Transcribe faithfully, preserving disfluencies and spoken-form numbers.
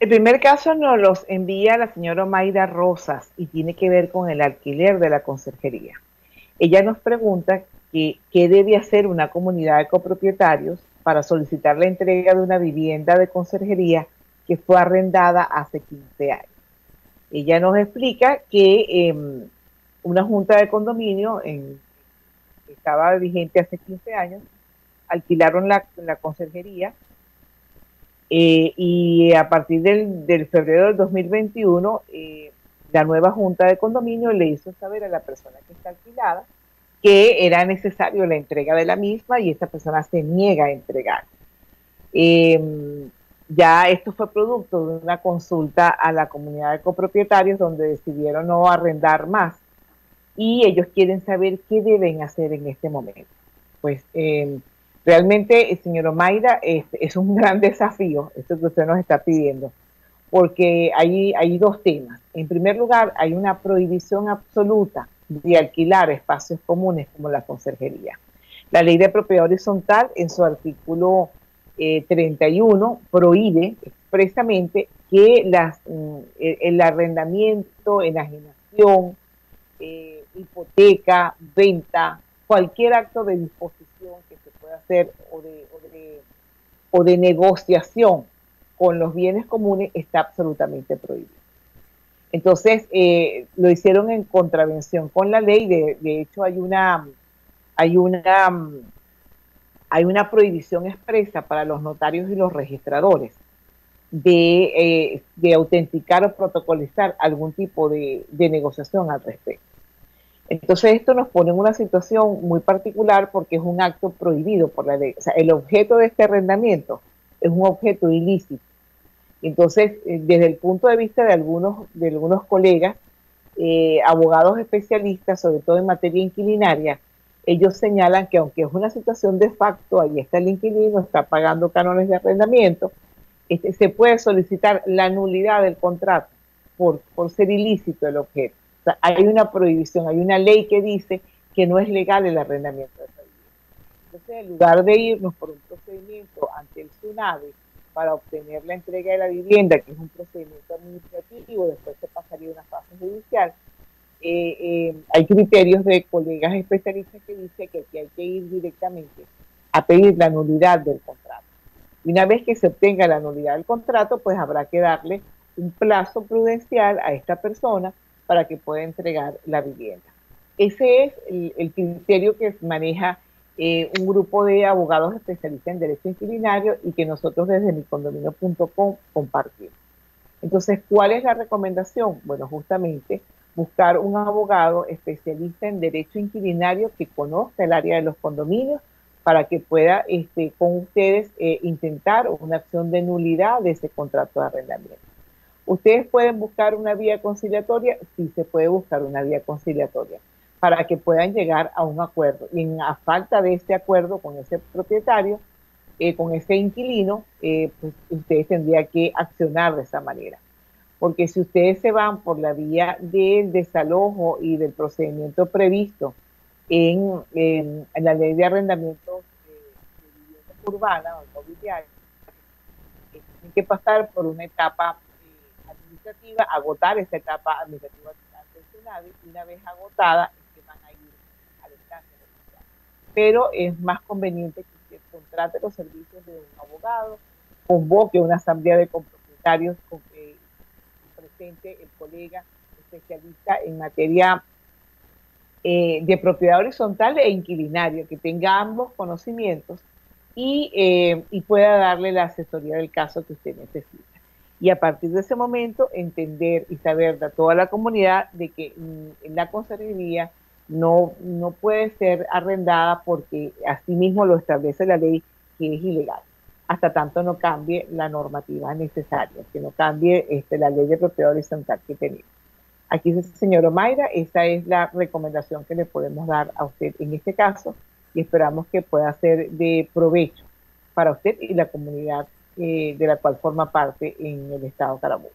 El primer caso nos los envía la señora Mayra Rosas y tiene que ver con el alquiler de la conserjería. Ella nos pregunta que, qué debe hacer una comunidad de copropietarios para solicitar la entrega de una vivienda de conserjería que fue arrendada hace quince años. Ella nos explica que eh, una junta de condominio en, que estaba vigente hace quince años, alquilaron la, la conserjería. Eh, y a partir del, del febrero del dos mil veintiuno, eh, la nueva junta de condominio le hizo saber a la persona que está alquilada que era necesario la entrega de la misma y esta persona se niega a entregar. Eh, ya esto fue producto de una consulta a la comunidad de copropietarios donde decidieron no arrendar más y ellos quieren saber qué deben hacer en este momento. Pues... Eh, Realmente, señora Mayra, es, es un gran desafío esto que usted nos está pidiendo, porque hay, hay dos temas. En primer lugar, hay una prohibición absoluta de alquilar espacios comunes como la conserjería. La Ley de Propiedad Horizontal, en su artículo eh, treinta y uno, prohíbe expresamente que las, el, el arrendamiento, enajenación, eh, hipoteca, venta, cualquier acto de disposición que se pueda hacer o de, o, de, o de negociación con los bienes comunes está absolutamente prohibido. Entonces, eh, lo hicieron en contravención con la ley. De, de hecho, hay una, hay, una, hay una prohibición expresa para los notarios y los registradores de, eh, de autenticar o protocolizar algún tipo de, de negociación al respecto. Entonces esto nos pone en una situación muy particular porque es un acto prohibido por la ley. O sea, el objeto de este arrendamiento es un objeto ilícito. Entonces, desde el punto de vista de algunos, de algunos colegas, eh, abogados especialistas, sobre todo en materia inquilinaria, ellos señalan que aunque es una situación de facto, ahí está el inquilino, está pagando cánones de arrendamiento, este, se puede solicitar la nulidad del contrato por, por ser ilícito el objeto. O sea, hay una prohibición, hay una ley que dice que no es legal el arrendamiento de esa vivienda. Entonces, en lugar de irnos por un procedimiento ante el SUNAVE para obtener la entrega de la vivienda, que es un procedimiento administrativo, después se pasaría a una fase judicial, eh, eh, hay criterios de colegas especialistas que dicen que aquí hay que ir directamente a pedir la nulidad del contrato. Y una vez que se obtenga la nulidad del contrato, pues habrá que darle un plazo prudencial a esta persona para que pueda entregar la vivienda. Ese es el, el criterio que maneja eh, un grupo de abogados especialistas en derecho inquilinario y que nosotros desde mi condominio punto com compartimos. Entonces, ¿cuál es la recomendación? Bueno, justamente buscar un abogado especialista en derecho inquilinario que conozca el área de los condominios para que pueda este, con ustedes eh, intentar una acción de nulidad de ese contrato de arrendamiento. Ustedes pueden buscar una vía conciliatoria, sí se puede buscar una vía conciliatoria, para que puedan llegar a un acuerdo. Y en, a falta de este acuerdo con ese propietario, eh, con ese inquilino, eh, pues ustedes tendrían que accionar de esa manera. Porque si ustedes se van por la vía del desalojo y del procedimiento previsto en, en, en la ley de arrendamiento de, de vivienda urbana o inmobiliaria, eh, tienen que pasar por una etapa administrativa, agotar esta etapa administrativa del SUNAVE y una vez agotada es que van a ir al instante judicial. Pero es más conveniente que usted contrate los servicios de un abogado, convoque una asamblea de copropietarios con que presente el colega especialista en materia eh, de propiedad horizontal e inquilinaria, que tenga ambos conocimientos y, eh, y pueda darle la asesoría del caso que usted necesita. Y a partir de ese momento, entender y saber a toda la comunidad de que mm, la conserjería no, no puede ser arrendada porque así mismo lo establece la ley, que es ilegal. Hasta tanto no cambie la normativa necesaria, que no cambie este, la ley de propiedad horizontal que tenemos. Aquí dice, señora Mayra, esa es la recomendación que le podemos dar a usted en este caso y esperamos que pueda ser de provecho para usted y la comunidad Eh, de la cual forma parte en el estado Carabobo.